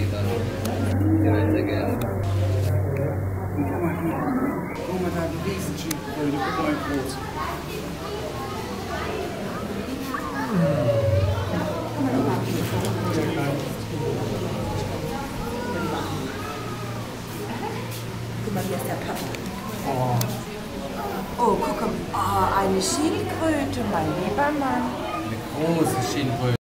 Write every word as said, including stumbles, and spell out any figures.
see them do it again. Come on, come on. Oh my god, please cheap food of my food. Oh, guck mal. Ah, eine Schildkröte, mein lieber Mann. Eine große Schildkröte.